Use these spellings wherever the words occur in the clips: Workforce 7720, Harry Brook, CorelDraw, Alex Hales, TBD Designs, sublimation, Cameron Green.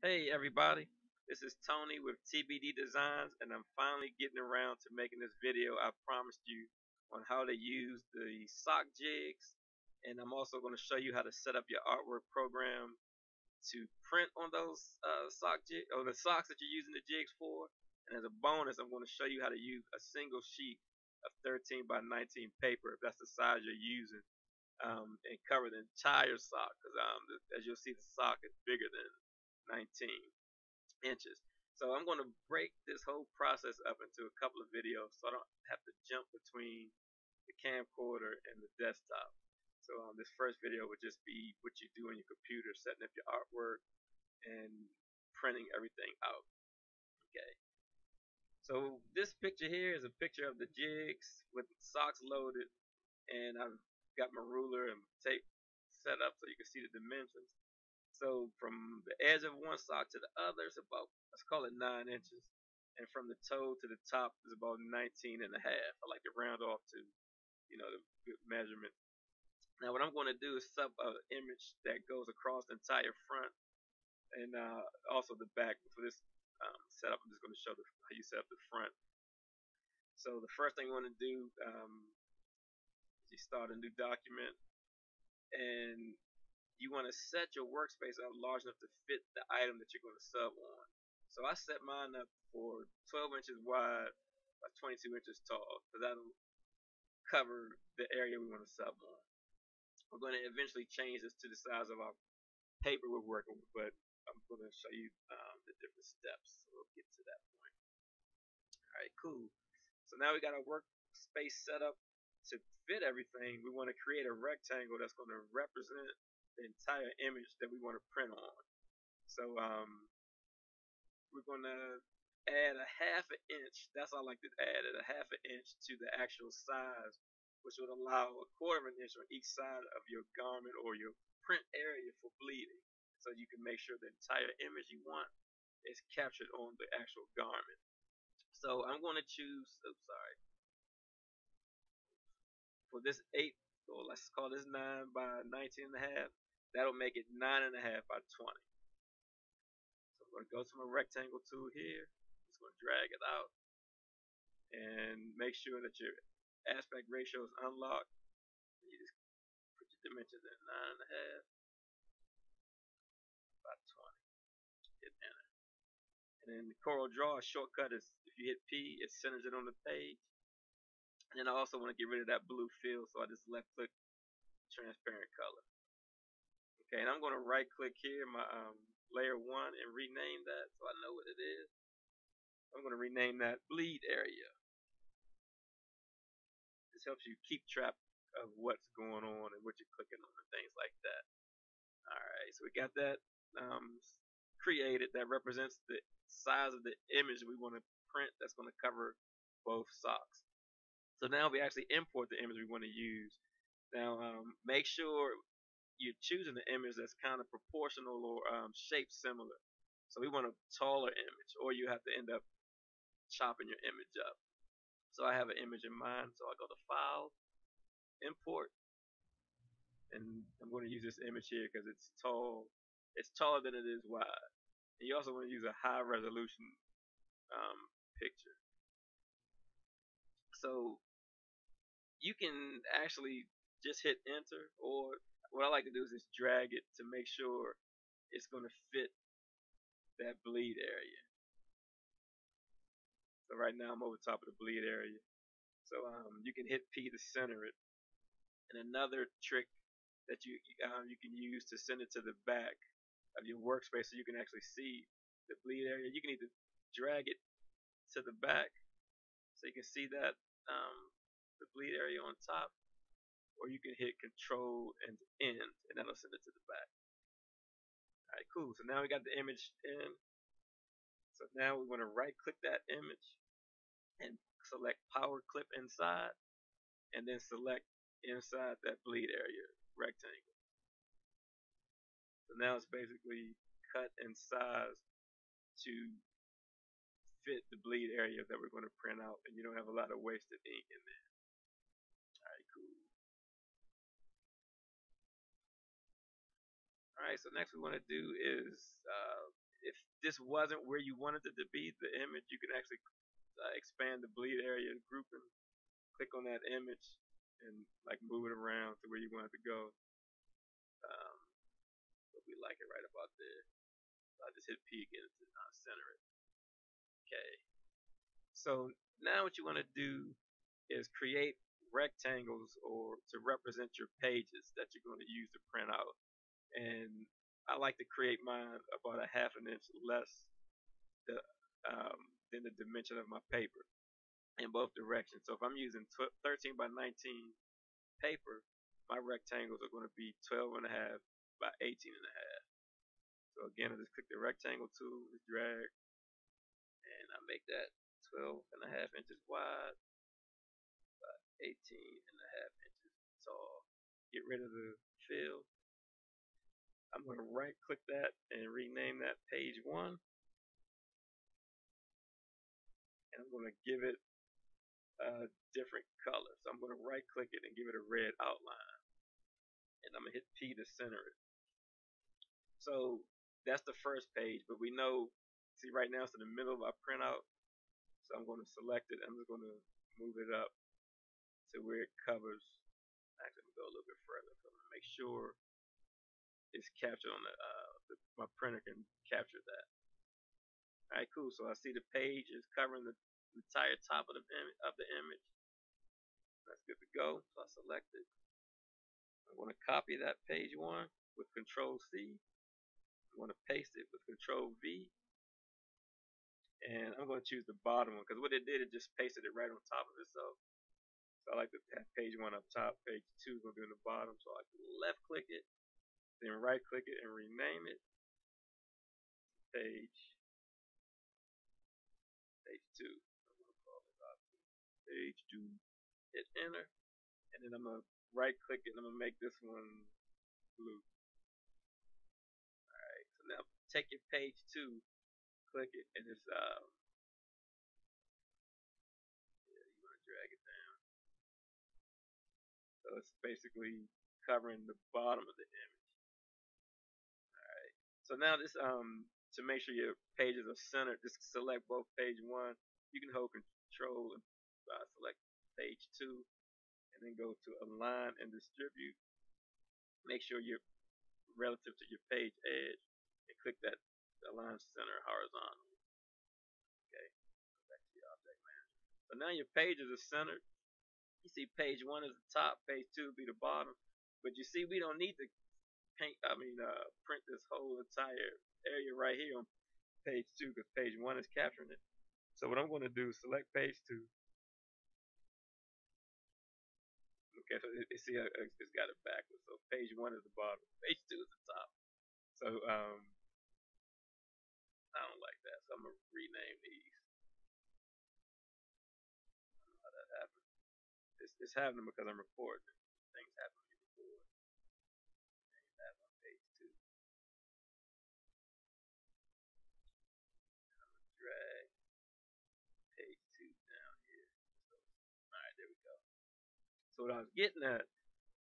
Hey everybody, this is Tony with TBD Designs, and I'm finally getting around to making this video I promised you on how to use the sock jigs, and I'm also going to show you how to set up your artwork program to print on those the socks that you're using the jigs for. And as a bonus, I'm going to show you how to use a single sheet of 13 by 19 paper, if that's the size you're using, and cover the entire sock, because as you'll see, the sock is bigger than 19 inches. So I'm going to break this whole process up into a couple of videos so I don't have to jump between the camcorder and the desktop. So this first video would just be what you do on your computer, setting up your artwork and printing everything out. Okay. So this picture here is a picture of the jigs with the socks loaded, and I've got my ruler and tape set up so you can see the dimensions. So from the edge of one sock to the other is about, let's call it 9 inches. And from the toe to the top is about 19.5. I like to round off to, you know, the good measurement. Now what I'm going to do is sub an image that goes across the entire front and also the back. For this setup, I'm just going to show how you set up the front. So the first thing you want to do is you start a new document, and you want to set your workspace up large enough to fit the item that you're going to sub on. So I set mine up for 12 inches wide by 22 inches tall, because that'll cover the area we want to sub on. We're going to eventually change this to the size of our paper we're working with, but I'm going to show you the different steps, so we'll get to that point. Alright, cool. So now we got our workspace set up to fit everything. We want to create a rectangle that's going to represent the entire image that we want to print on. So we're going to add a ½ inch, that's all I like to add it, a ½ inch to the actual size, which would allow a ¼ inch on each side of your garment or your print area for bleeding, so you can make sure the entire image you want is captured on the actual garment. So I'm going to choose, oops, sorry, for this 8, or let's call this 9 by 19.5. That'll make it 9.5 by 20. So I'm going to go to my rectangle tool here. Just going to drag it out and make sure that your aspect ratio is unlocked. You just put your dimensions at 9.5 by 20. Hit enter. And then the CorelDraw shortcut is, if you hit P, it centers it on the page. And I also want to get rid of that blue field, so I just left click transparent color. Okay, and I'm going to right click here, my layer 1, and rename that so I know what it is. I'm going to rename that bleed area. This helps you keep track of what's going on and what you're clicking on and things like that. Alright, so we got that created. That represents the size of the image we want to print that's going to cover both socks. So now we actually import the image we want to use. Now make sure you're choosing the image that's kind of proportional or shape similar. So we want a taller image, or you have to end up chopping your image up. So I have an image in mind, so I go to File, Import, and I'm going to use this image here because it's tall. It's taller than it is wide. And you also want to use a high resolution picture. So you can actually just hit enter, or what I like to do is just drag it to make sure it's going to fit that bleed area. So right now I'm over top of the bleed area. So you can hit P to center it. And another trick that you can use to send it to the back of your workspace so you can actually see the bleed area, you can either drag it to the back so you can see that the bleed area on top, or you can hit Control and N, and that'll send it to the back. Alright, cool. So now we got the image in. So now we want to right click that image and select Power Clip Inside, and then select inside that bleed area rectangle. So now it's basically cut and sized to fit the bleed area that we're going to print out, and you don't have a lot of wasted ink in there. Alright, cool. Alright, so next we want to do is if this wasn't where you wanted it to be, the image, you can actually expand the bleed area group and click on that image and like move it around to where you want it to go. But we like it right about there. So I just hit P again to center it. Okay. So now what you want to do is create rectangles or to represent your pages that you're going to use to print out. And I like to create mine about a half an inch less than the dimension of my paper in both directions. So if I'm using 13 by 19 paper, my rectangles are going to be 12.5 by 18.5. So again, I just click the rectangle tool, drag, and I make that 12.5 inches wide by 18.5 inches tall. Get rid of the fill. I'm going to right click that and rename that page 1. And I'm going to give it a different color. So I'm going to right click it and give it a red outline. And I'm going to hit P to center it. So that's the first page, but we know, see right now it's in the middle of our printout. So I'm going to select it. I'm just going to move it up to where it covers. Actually, I'm going to go a little bit further. So I'm going to make sure it's captured on my printer can capture that. Alright, cool. So I see the page is covering the entire top of the image. That's good to go. So I select it. I'm going to copy that page 1 with Control C. I'm going to paste it with Control V. And I'm going to choose the bottom one because what it did, it just pasted it right on top of itself. So I like to have page 1 up top, page 2 is going to be on the bottom. So I can left click it, then right click it and rename it page 2. I'm going to call it page 2. Hit enter, and then I'm going to right click it and I'm going to make this one blue. Alright, so now take your page 2, click it, and it's you want to drag it down. So it's basically covering the bottom of the image. Alright. So now this to make sure your pages are centered, just select both page 1. You can hold Control and select page 2 and then go to align and distribute. Make sure you're relative to your page edge and click that align center horizontal. Okay, go back to the object manager. So now your pages are centered. You see page 1 is the top, page 2 be the bottom. But you see, we don't need to print this whole entire area right here on page 2 because page 1 is capturing it. So what I'm going to do is select page 2. Okay, so you see, it's got it backwards. So page 1 is the bottom, page 2 is the top. So I don't like that, so I'm gonna rename these. I don't know how that happened. It's happening because I'm recording. Things happen when you record. Name that on page 2. I'm gonna drag page 2 down here. So, alright, there we go. So what I was getting at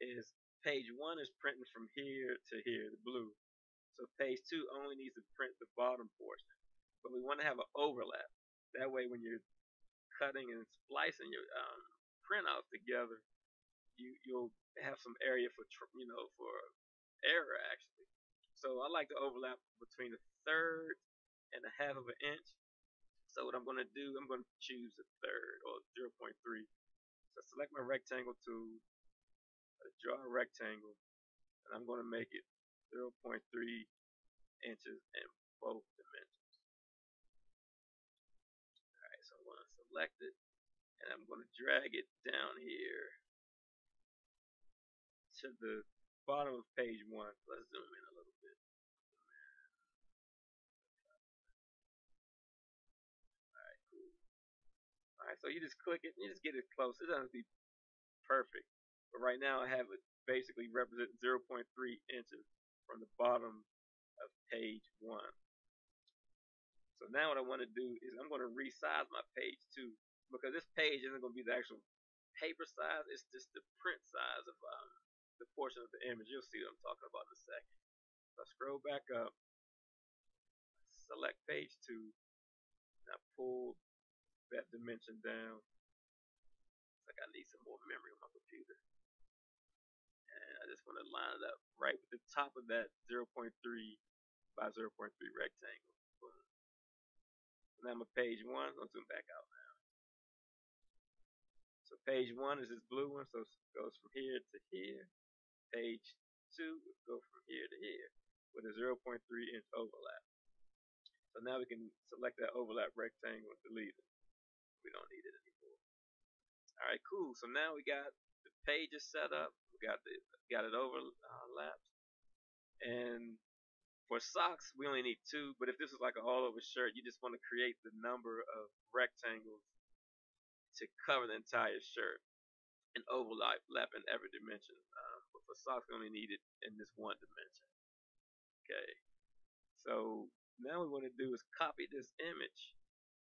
is page 1 is printing from here to here, the blue. So page 2 only needs to print the bottom portion, but we want to have an overlap. That way, when you're cutting and splicing your printouts together, you'll have some area for for error actually. So I like to overlap between a third and a half of an inch. So what I'm going to do, I'm going to choose a third or 0.3. So select my rectangle tool, draw a rectangle, and I'm going to make it 0.3 inches in both dimensions. Alright, so I'm going to select it and I'm going to drag it down here to the bottom of page 1. Let's zoom in a little bit. Alright, cool. Alright, so you just click it and you just get it close. It doesn't have to be perfect, but right now I have it basically represent 0.3 inches from the bottom of page 1. So now what I want to do is I'm going to resize my page 2 because this page isn't going to be the actual paper size, it's just the print size of the portion of the image. You'll see what I'm talking about in a second. So I scroll back up, select page 2, and I pulled that dimension down. It's like I need some more memory on my computer. And I just want to line it up right with the top of that 0.3 by 0.3 rectangle. Boom. And I'm at page 1. I'm going to zoom back out now. So page 1 is this blue one, so it goes from here to here. Page 2 would go from here to here with a 0.3-inch overlap. So now we can select that overlap rectangle and delete it. We don't need it anymore. Alright, cool. So now we got the pages set up. We got it overlapped. And for socks, we only need 2. But if this is like an all-over shirt, you just want to create the number of rectangles to cover the entire shirt and overlap in every dimension. But for socks, we only need it in this one dimension. Okay. So now we want to do is copy this image,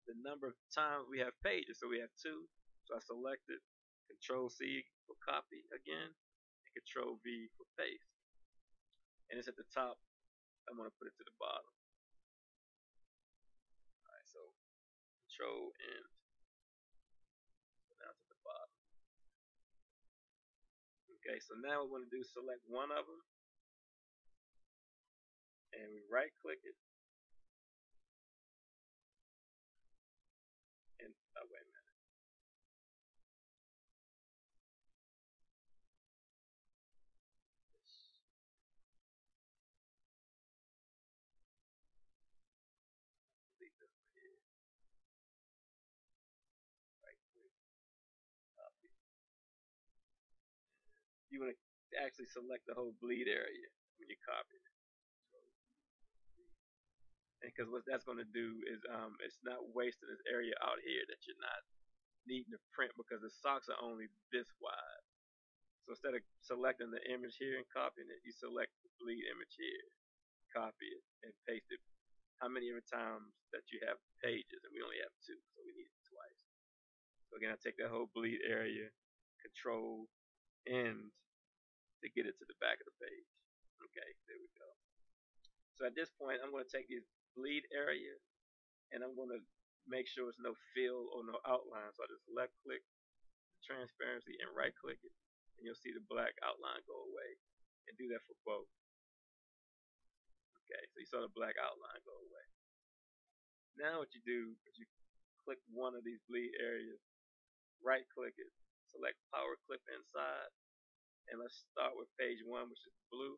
the number of times we have pages. So we have 2. So I selected Control-C for copy again, and Control-V for paste. And it's at the top. I want to put it to the bottom. Alright, so Control-N. So now it's at the bottom. Okay, so now we want to do select one of them, and we right-click it. And oh, wait a minute. Delete this one here. Right-click. Copy. You want to actually select the whole bleed area when you copy it. Because what that's going to do is it's not wasting this area out here that you're not needing to print, because the socks are only this wide. So instead of selecting the image here and copying it, you select the bleed image here, copy it, and paste it. How many every times that you have pages, and we only have 2, so we need it twice. So again, I take that whole bleed area, Control End, to get it to the back of the page. Okay, there we go. So at this point, I'm going to take these bleed area, and I'm going to make sure it's no fill or no outline, so I just left click transparency and right click it, and you'll see the black outline go away. And do that for both. Okay, so you saw the black outline go away. Now what you do is you click one of these bleed areas, right click it, select power clip inside, and let's start with page 1, which is blue.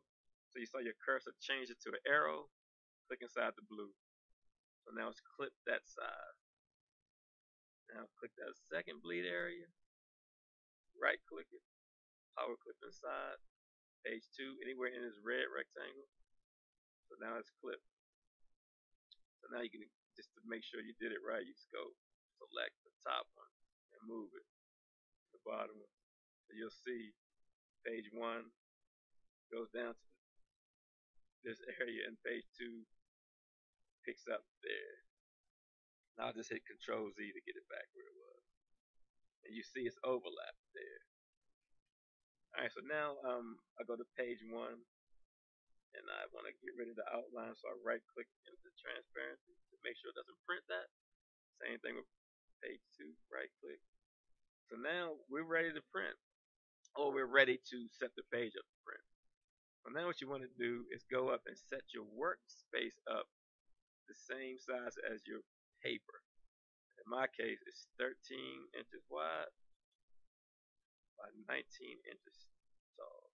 So you saw your cursor change it to an arrow. Click inside the blue. So now it's clipped that side. Now click that second bleed area, right click it, power clip inside, page 2, anywhere in this red rectangle. So now it's clipped. So now you can, just to make sure you did it right, you just go select the top one and move it to the bottom one. So you'll see page 1 goes down to this area, and page 2 picks up there. Now I'll just hit Control-Z to get it back where it was. And you see it's overlapped there. Alright, so now I go to page 1, and I want to get rid of the outline, so I right click into transparency to make sure it doesn't print that. Same thing with page 2, right click. So now we're ready to print, or we're ready to set the page up to print. So now what you want to do is go up and set your workspace up the same size as your paper. In my case, it's 13 inches wide by 19 inches tall.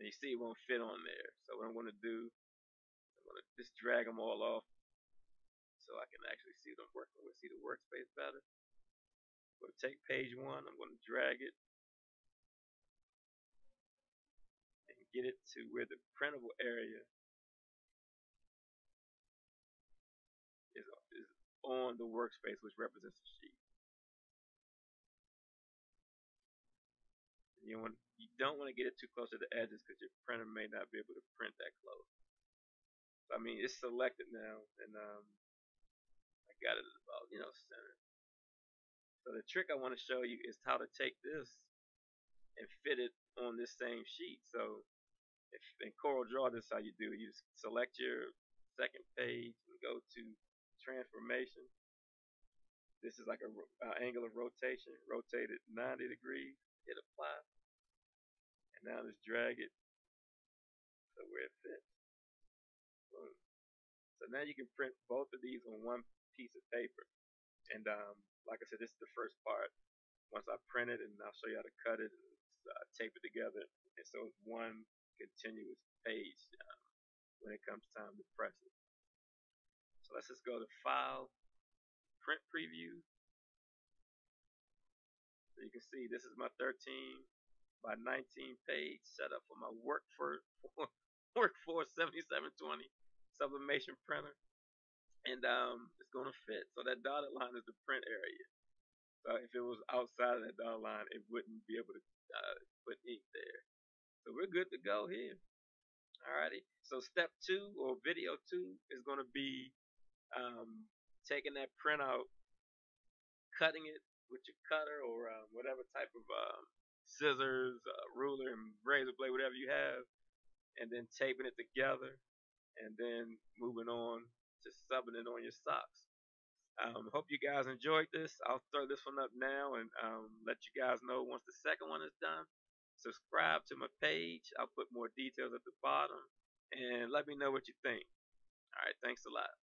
And you see it won't fit on there. So what I'm going to do, I'm going to just drag them all off so I can actually see them working with, see the workspace better. I'm going to take page 1, I'm going to drag it, get it to where the printable area is on the workspace, which represents the sheet. You don't want to get it too close to the edges, because your printer may not be able to print that close. So, I mean, it's selected now, and I got it about, you know, center. So the trick I want to show you is how to take this and fit it on this same sheet. So in CorelDraw, this is how you do it. You just select your second page and go to transformation. This is like a angle of rotation, rotate it 90 degrees, hit apply, and now just drag it to where it fits. Boom. So now you can print both of these on one piece of paper. And like I said, this is the first part. Once I print it, and I'll show you how to cut it and tape it together, and so it's one continuous page when it comes time to press it. So let's just go to File, Print Preview. So you can see this is my 13-by-19 page set up for my Workforce 7720 sublimation printer, and it's going to fit. So that dotted line is the print area. So if it was outside of that dotted line, it wouldn't be able to put ink there. So we're good to go here. Alrighty. So step 2, or video 2, is going to be taking that printout, cutting it with your cutter or whatever type of scissors, ruler, and razor blade, whatever you have, and then taping it together, and then moving on to subbing it on your socks. Hope you guys enjoyed this. I'll throw this one up now and let you guys know once the second one is done. Subscribe to my page. I'll put more details at the bottom, and let me know what you think. All right, thanks a lot.